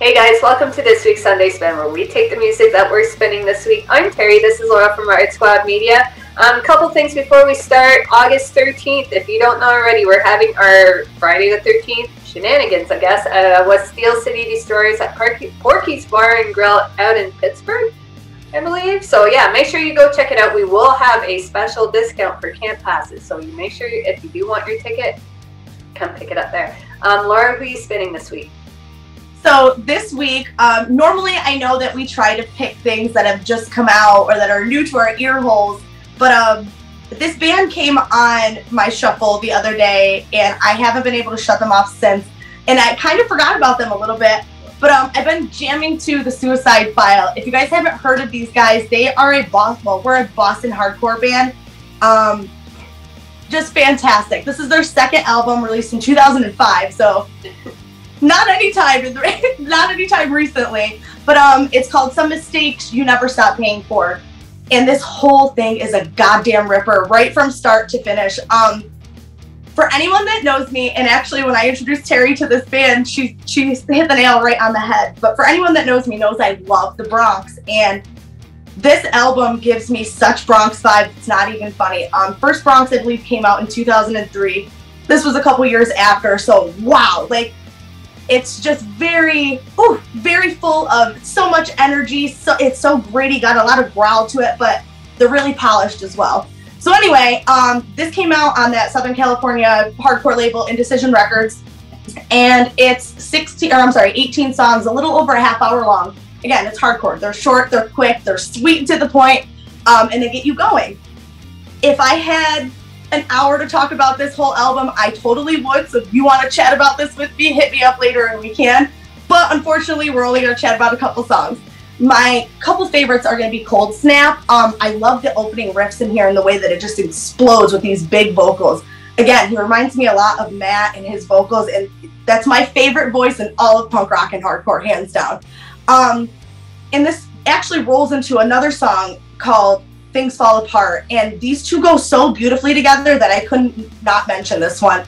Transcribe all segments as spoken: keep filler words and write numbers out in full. Hey guys, welcome to this week's Sunday Spin, where we take the music that we're spinning this week. I'm Terry, this is Laura from Riot Squad Media. Um, a couple things before we start. August thirteenth, if you don't know already, we're having our Friday the thirteenth shenanigans, I guess, uh, with Steel City Destroyers at Porky's Bar and Grill out in Pittsburgh, I believe. So yeah, make sure you go check it out. We will have a special discount for camp passes, so you make sure you, if you do want your ticket, come pick it up there. Um, Laura, who are you spinning this week? So this week, um, normally I know that we try to pick things that have just come out or that are new to our ear holes, but um, this band came on my shuffle the other day and I haven't been able to shut them off since, and I kind of forgot about them a little bit, but um, I've been jamming to The Suicide File. If you guys haven't heard of these guys, they are a Boston, well, we're a Boston hardcore band. Um, just fantastic. This is their second album, released in two thousand five, so... Not anytime, not anytime recently, but um, it's called Some Mistakes You Never Stop Paying For, and this whole thing is a goddamn ripper, right from start to finish. Um, for anyone that knows me, and actually when I introduced Terry to this band, she she hit the nail right on the head. But for anyone that knows me, knows I love the Bronx, and this album gives me such Bronx vibes. It's not even funny. Um, First Bronx, I believe, came out in two thousand three. This was a couple years after, so wow, like. It's just very, ooh, very full of so much energy. So it's so gritty, got a lot of growl to it, but they're really polished as well. So anyway, um, this came out on that Southern California hardcore label, Indecision Records, and it's sixteen, or I'm sorry, eighteen songs, a little over a half hour long. Again, it's hardcore. They're short, they're quick, they're sweet and to the point, um, and they get you going. If I had an hour to talk about this whole album, I totally would, so if you want to chat about this with me, hit me up later and we can, but unfortunately we're only going to chat about a couple songs. My couple favorites are going to be Cold Snap. Um, I love the opening riffs in here and the way that it just explodes with these big vocals. Again, he reminds me a lot of Matt and his vocals, and that's my favorite voice in all of punk rock and hardcore, hands down. Um, and this actually rolls into another song called Things Fall Apart, and these two go so beautifully together that I couldn't not mention this one.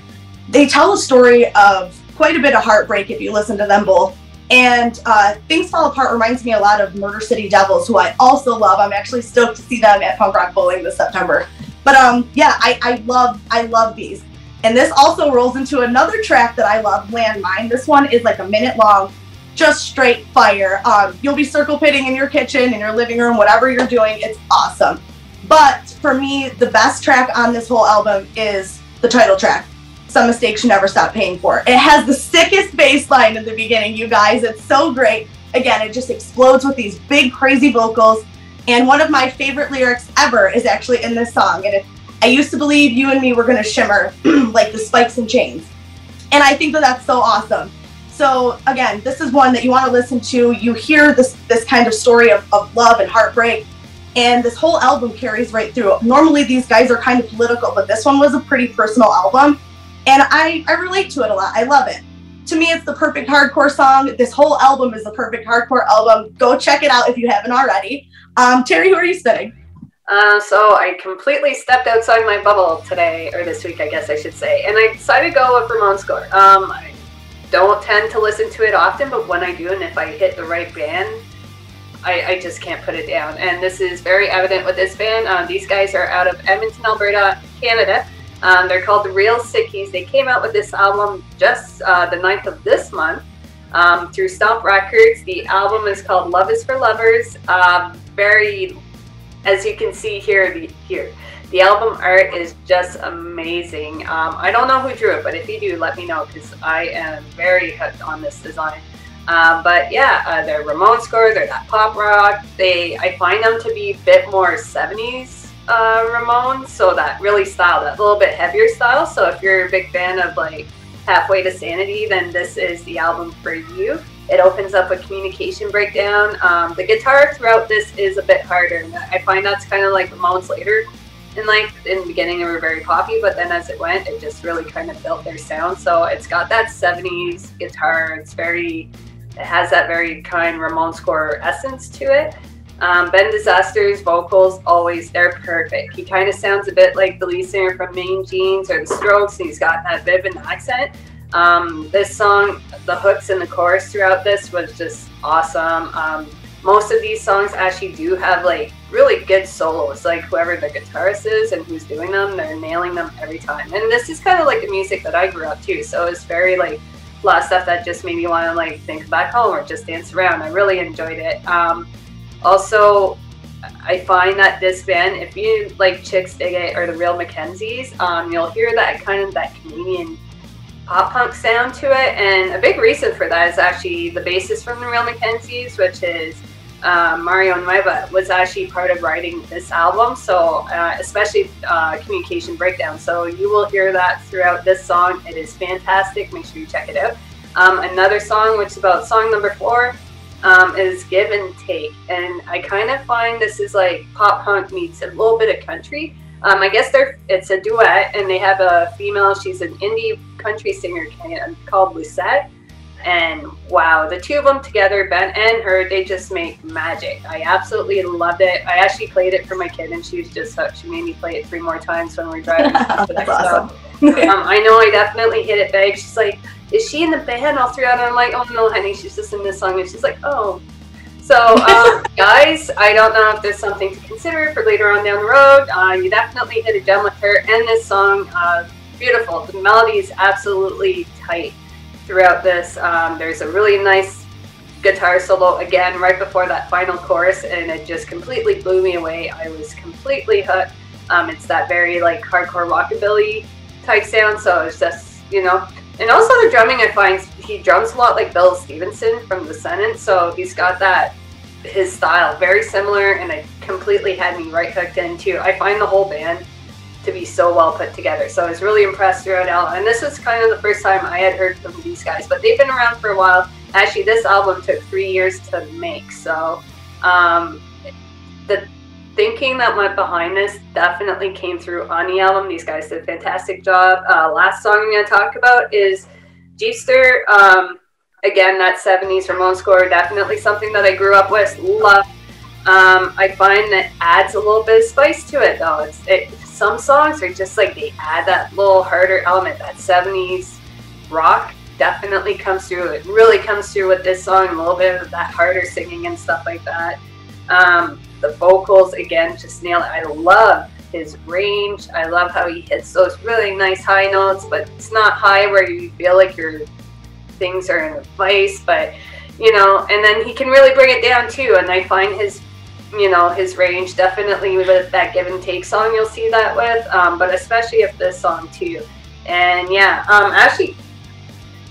They tell a story of quite a bit of heartbreak if you listen to them both, and uh, Things Fall Apart reminds me a lot of Murder City Devils, who I also love. I'm actually stoked to see them at Punk Rock Bowling this September. But um, yeah, I, I, love, I love these. And this also rolls into another track that I love, Landmine. This one is like a minute long, just straight fire. Um, you'll be circle pitting in your kitchen, in your living room, whatever you're doing. It's awesome. But for me, the best track on this whole album is the title track, Some Mistakes You Never Stop Paying For. It has the sickest bass line in the beginning, you guys. It's so great. Again, it just explodes with these big, crazy vocals. And one of my favorite lyrics ever is actually in this song. And if, I used to believe you and me were going to shimmer like the spikes and chains. And I think that that's so awesome. So again, this is one that you want to listen to. You hear this this kind of story of, of love and heartbreak, and this whole album carries right through. Normally these guys are kind of political, but this one was a pretty personal album, and I, I relate to it a lot. I love it. To me, it's the perfect hardcore song. This whole album is the perfect hardcore album. Go check it out if you haven't already. Um, Terry, who are you spinning? Uh, so I completely stepped outside my bubble today, or this week I guess I should say, and I decided to go with Ramonescore. Um, I don't tend to listen to it often, but when I do, and if I hit the right band, I, I just can't put it down. And this is very evident with this band. Um, these guys are out of Edmonton, Alberta, Canada. Um, they're called The Real Sickies. They came out with this album just uh, the ninth of this month um, through Stomp Records. The album is called Love is for Lovers. Um, very, as you can see here, the, here. The album art is just amazing. Um, I don't know who drew it, but if you do, let me know, because I am very hooked on this design. Uh, but yeah, uh, they're Ramonescore, they're that pop rock. They, I find them to be a bit more seventies uh, Ramones, so that really style, that little bit heavier style. So if you're a big fan of like Halfway to Sanity, then this is the album for you. It opens up a Communication Breakdown. Um, the guitar throughout this is a bit harder, and I find that's kind of like Ramones later. And like in the beginning they were very poppy, but then as it went, it just really kind of built their sound. So it's got that seventies guitar. It's very, it has that very kind Ramonescore essence to it. Um, Ben Disaster's vocals, always, they're perfect. He kind of sounds a bit like the lead singer from Mean Jeans or The Strokes, and he's got that vivid accent. Um, this song, the hooks and the chorus throughout this was just awesome. Um, most of these songs actually do have like really good solos, like whoever the guitarist is and who's doing them, they're nailing them every time. And this is kind of like the music that I grew up to, so it's very like a lot of stuff that just made me want to like think back home or just dance around. I really enjoyed it. Um, also, I find that this band, if you like Chicks Dig It or The Real McKenzies, um, you'll hear that kind of that Canadian pop punk sound to it, and a big reason for that is actually the bassist from The Real McKenzies, which is uh, Mario Nueva, was actually part of writing this album, so uh, especially uh, Communication Breakdown, so you will hear that throughout this song. It is fantastic, make sure you check it out. Um, another song, which is about song number four, um, is Give and Take, and I kind of find this is like pop punk meets a little bit of country. Um, I guess they're, it's a duet, and they have a female, she's an indie country singer called Lucette, and wow, the two of them together, Ben and her, they just make magic. I absolutely loved it. I actually played it for my kid, and she was just hooked. She made me play it three more times when we were driving. That's awesome. um, I know I definitely hit it big. She's like, is she in the band all throughout? And I'm like, oh no, honey, she's just in this song, and she's like, oh. So, um, guys, I don't know if there's something to consider for later on down the road. Uh, you definitely hit a gem with her, and this song, uh, beautiful. The melody is absolutely tight throughout this. Um, there's a really nice guitar solo, again, right before that final chorus, and it just completely blew me away. I was completely hooked. Um, it's that very, like, hardcore rockabilly type sound, so it's just, you know. And also the drumming, I find, he drums a lot like Bill Stevenson from The Descendents, so he's got that, his style very similar, and it completely had me right hooked in too. I find the whole band to be so well put together, so I was really impressed throughout album. And this was kind of the first time I had heard from these guys, but they've been around for a while. Actually, this album took three years to make, so um, the thinking that went behind this definitely came through on the album. These guys did a fantastic job. Uh, last song I'm going to talk about is Jeepster. Um, Again, that seventies Ramonescore, definitely something that I grew up with, love. Um, I find that adds a little bit of spice to it, though. It's, it, some songs are just like, they add that little harder element. That seventies rock definitely comes through. It really comes through with this song, a little bit of that harder singing and stuff like that. Um, the vocals, again, just nail it. I love his range. I love how he hits those really nice high notes, but it's not high where you feel like you're things are in a vice, but you know, and then he can really bring it down too, and I find his, you know, his range definitely with that Give and Take song, you'll see that with, um, but especially if this song too. And yeah, um, actually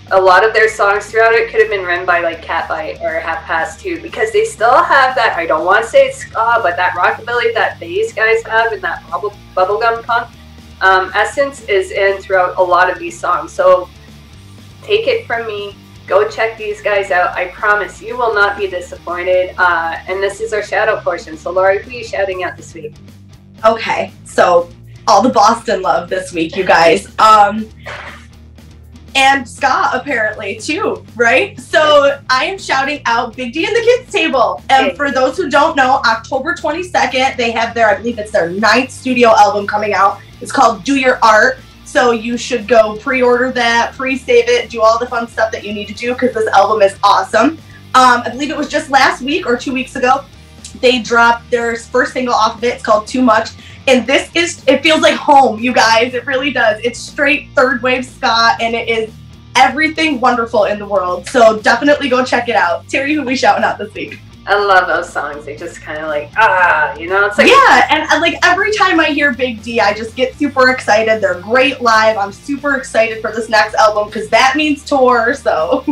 a lot of their songs throughout it could have been written by like Cat Bite or Half-Past two, because they still have that, I don't want to say it's ska, but that rockabilly that these guys have and that bubble, bubblegum punk um, essence is in throughout a lot of these songs. So take it from me, go check these guys out. I promise you will not be disappointed. Uh, and this is our shout out portion. So Laurie, who are you shouting out this week? Okay, so all the Boston love this week, you guys. Um, and ska apparently too, right? So I am shouting out Big D and the Kids Table. And for those who don't know, October twenty-second, they have their, I believe it's their ninth studio album coming out. It's called Do Your Art. So you should go pre-order that, pre-save it, do all the fun stuff that you need to do, because this album is awesome. Um, I believe it was just last week or two weeks ago, they dropped their first single off of it. It's called Too Much. And this is, it feels like home, you guys. It really does. It's straight third wave ska, and it is everything wonderful in the world. So definitely go check it out. Terry, who we shouting out this week? I love those songs. They just kind of like, ah, you know, it's like, yeah. And, and like every time I hear Big D, I just get super excited. They're great live. I'm super excited for this next album, because that means tour. So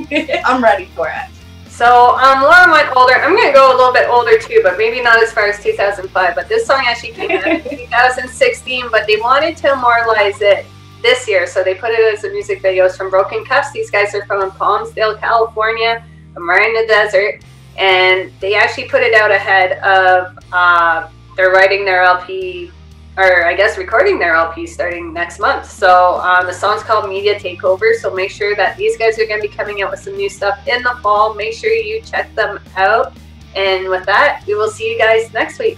I'm ready for it. So um, Lauren went older. I'm going to go a little bit older too, but maybe not as far as two thousand five. But this song actually came out in two thousand sixteen, but they wanted to immortalize it this year. So they put it as a music video. It's from Broken Cups. These guys are from Palmsdale, California. I'm right in the desert. And they actually put it out ahead of, uh, they're writing their L P, or I guess recording their L P starting next month. So um, the song's called Media Takeover, so make sure that these guys are going to be coming out with some new stuff in the fall. Make sure you check them out. And with that, we will see you guys next week.